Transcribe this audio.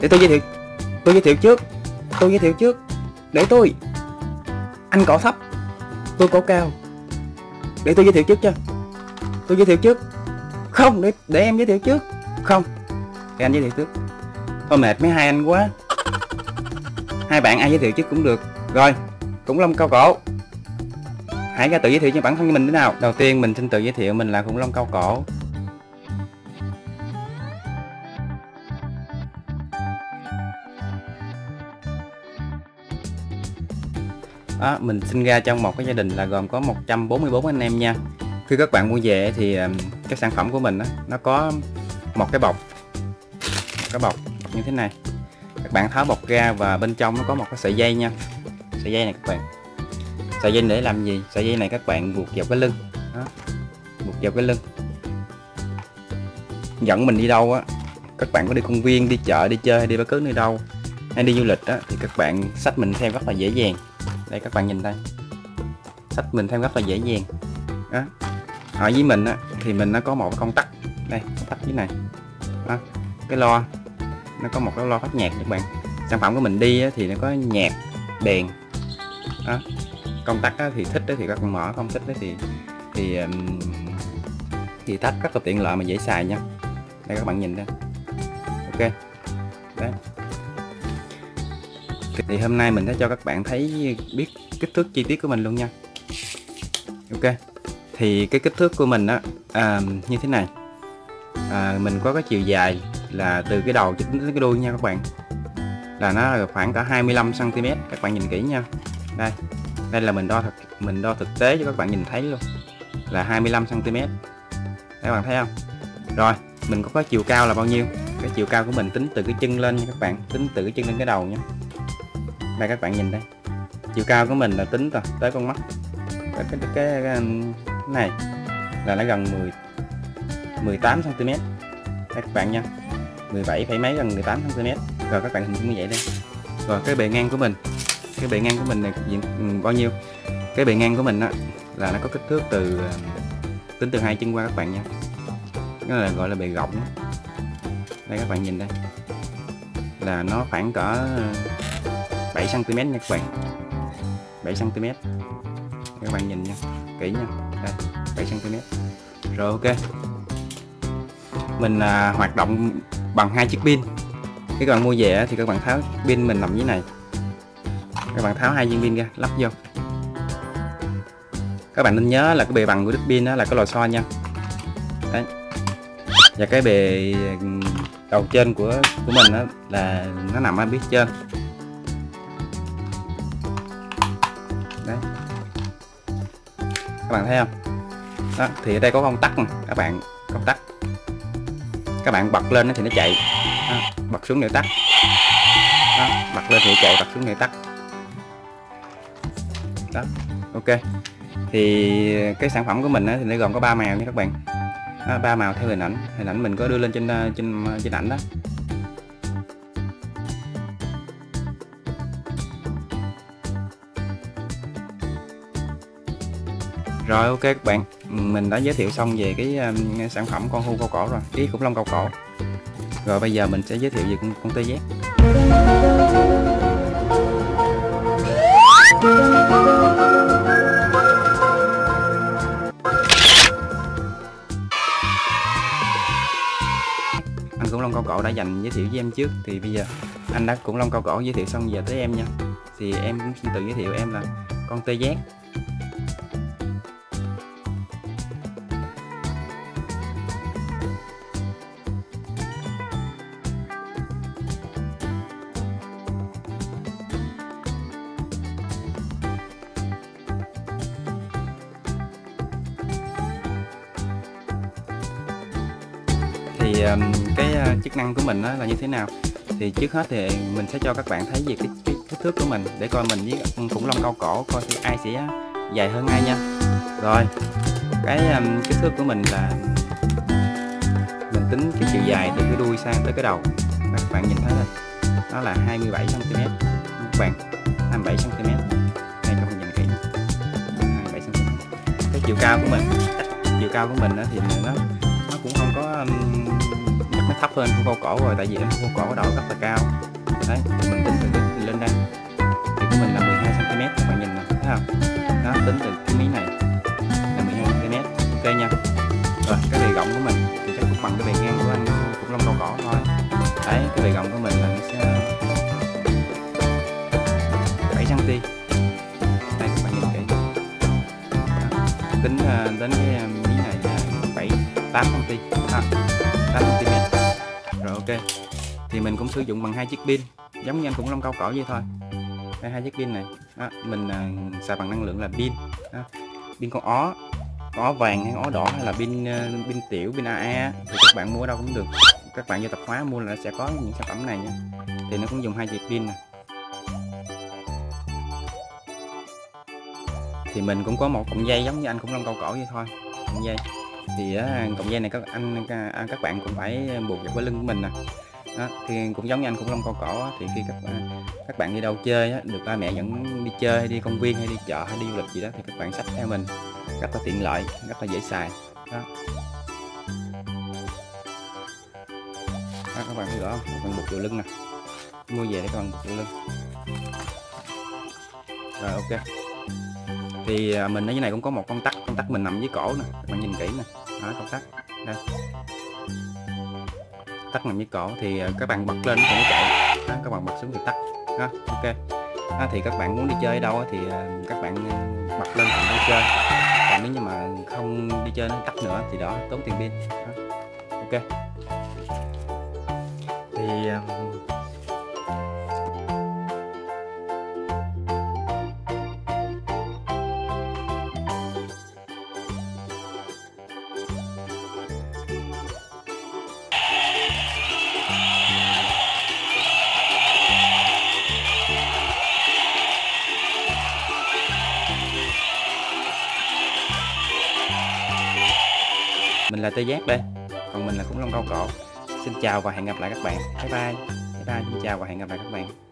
Để tôi giới thiệu trước. Để tôi. Anh cỏ thấp, tôi cỏ cao. Để tôi giới thiệu trước cho. Tôi giới thiệu trước. Không, để em giới thiệu trước. Không, để anh giới thiệu trước. Thôi mệt mấy hai anh quá. Hai bạn ai giới thiệu trước cũng được. Rồi, khủng long cao cổ. Hãy ra tự giới thiệu cho bản thân mình thế nào. Đầu tiên mình xin tự giới thiệu, mình là khủng long cao cổ. Đó, mình sinh ra trong một cái gia đình là gồm có 144 anh em nha. Khi các bạn mua về thì cái sản phẩm của mình đó, nó có một cái bọc như thế này. Các bạn tháo bọc ra và bên trong nó có một cái sợi dây nha. Sợi dây này các bạn. Sợi dây để làm gì? Sợi dây này các bạn buộc vào cái lưng đó. Buộc vào cái lưng. Dẫn mình đi đâu á, các bạn có đi công viên, đi chợ, đi chơi, đi bất cứ nơi đâu hay đi du lịch á, thì các bạn xách mình theo rất là dễ dàng. Đây các bạn nhìn đây, xách mình theo rất là dễ dàng đó. Ở với mình á, thì mình nó có một công tắc. Đây, công tắc dưới này đó. Cái loa, nó có một cái loa phát nhạc các bạn. Sản phẩm của mình đi á, thì nó có nhạc, đèn đó. Công tắc á, thì thích á, thì các bạn mở, không thích á, thì tắt, rất là tiện lợi mà dễ xài nha. Đây các bạn nhìn đây. Ok. Đấy. Thì hôm nay mình sẽ cho các bạn thấy biết kích thước chi tiết của mình luôn nha. Ok. Thì cái kích thước của mình á, như thế này. Mình có cái chiều dài là từ cái đầu đến cái đuôi nha các bạn. Là nó khoảng cả 25 cm. Các bạn nhìn kỹ nha. Đây. Đây là mình đo thực tế cho các bạn nhìn thấy luôn. Là 25 cm. Các bạn thấy không? Rồi, mình có chiều cao là bao nhiêu? Cái chiều cao của mình tính từ cái chân lên nha các bạn, tính từ cái chân lên cái đầu nha. Đây các bạn nhìn đây. Chiều cao của mình là tính rồi, tới con mắt. Cái này là nó gần 18 cm. Đây các bạn nha. 17 phải mấy, gần 18 cm. Rồi các bạn hình dung như vậy đây. Rồi cái bề ngang của mình. Cái bề ngang của mình là bao nhiêu? Cái bề ngang của mình á, là nó có kích thước từ, tính từ hai chân qua các bạn nha. Cái này gọi là bề rộng. Đây các bạn nhìn đây. Là nó khoảng cỡ 7 cm nha các bạn. 7 cm. Các bạn nhìn nha, kỹ nha. Đây, 7 cm. Rồi ok. Mình hoạt động bằng hai chiếc pin. Khi các bạn mua về thì các bạn tháo pin mình nằm dưới này. Các bạn tháo hai viên pin ra, lắp vô. Các bạn nên nhớ là cái bề bằng của đít pin đó là cái lò xo nha. Đấy. Và cái bề đầu trên của mình đó là nó nằm ở phía trên. Đấy. Các bạn thấy không? Đó, thì ở đây có công tắc nè, các bạn, công tắc. Các bạn bật lên thì nó chạy. À, bật xuống để tắt. Đó, bật lên thì chạy, bật xuống để tắt. Đó, ok. Thì cái sản phẩm của mình thì nó gồm có 3 màu nha các bạn. Đó, 3 màu theo hình ảnh. Hình ảnh mình có đưa lên trên ảnh đó. Rồi ok các bạn, mình đã giới thiệu xong về cái sản phẩm con hươu cao cổ rồi, cái khủng long cao cổ. Rồi bây giờ mình sẽ giới thiệu về con tê giác. Anh khủng long cao cổ đã dành giới thiệu với em trước, thì bây giờ anh đã khủng long cao cổ giới thiệu xong giờ tới em nha. Thì em cũng xin tự giới thiệu em là con tê giác. Thì cái chức năng của mình là như thế nào? Thì trước hết thì mình sẽ cho các bạn thấy về cái kích thước của mình, để coi mình với khủng long cao cổ coi thì ai sẽ dài hơn ai nha. Rồi cái kích thước của mình là mình tính cái chiều dài từ cái đuôi sang tới cái đầu. Các bạn nhìn thấy đây, nó là 27 cm các bạn. 27 cm. Đây các bạn nhìn kỹ, 27 cm. Cái chiều cao của mình thì nó cũng không có thấp hơn khúc câu cổ rồi, tại vì em khúc câu cổ đậu rất là cao. Đấy, mình tính từ lên đây thì của mình là 12 cm, các bạn nhìn này, thấy không? Đó, tính từ cái miếng này là 12 cm, ok nha. Rồi cái bề rộng của mình thì chắc cũng bằng cái bề ngang của anh Khủng Long Câu Cỏ thôi. Đấy, cái bề rộng của mình là nó sẽ 7 cm. Đây các bạn nhìn kỹ, tính đến cái miếng này là 8 cm, 8 cm. Rồi ok, thì mình cũng sử dụng bằng 2 chiếc pin giống như anh Khủng Long Câu Cỏ vậy thôi. Đây, 2 chiếc pin này đó, mình xài bằng năng lượng là pin đó. Pin con ó, có vàng hay ó đỏ, hay là pin tiểu, pin AA thì các bạn mua ở đâu cũng được. Các bạn vô tạp hóa mua là sẽ có những sản phẩm này nha. Thì nó cũng dùng 2 chiếc pin này. Thì mình cũng có một cọng dây giống như anh Khủng Long Câu Cỏ vậy thôi, cọng dây. Thì cọng dây này các bạn cũng phải buộc vào cái lưng của mình nè. Đó, thì cũng giống như anh Khủng Long Câu Cỏ thì khi các bạn đi đâu chơi á, được ba mẹ dẫn đi chơi, đi công viên hay đi chợ hay đi du lịch gì đó thì các bạn xách theo mình, rất là tiện lợi, rất là dễ xài đó. Đó, các bạn thấy rõ không? Các bạn buộc vào lưng nè, mua về để các bạn buộc vào lưng. Rồi ok, thì mình ở dưới này cũng có một con tắc mình nằm dưới cổ nè, các bạn nhìn kỹ nè, đó con tắc đây, tắt nằm dưới cổ thì các bạn bật lên thì nó chạy đó, các bạn bật xuống thì tắt đó, ok đó. Thì các bạn muốn đi chơi đâu thì các bạn bật lên thì nó chơi, còn nếu như mà không đi chơi nó tắt nữa thì đó, tốn tiền pin đó. Ok, thì mình là Tê Giác đây, còn mình là Khủng Long Câu Cỏ. Xin chào và hẹn gặp lại các bạn. Bye bye, xin chào và hẹn gặp lại các bạn.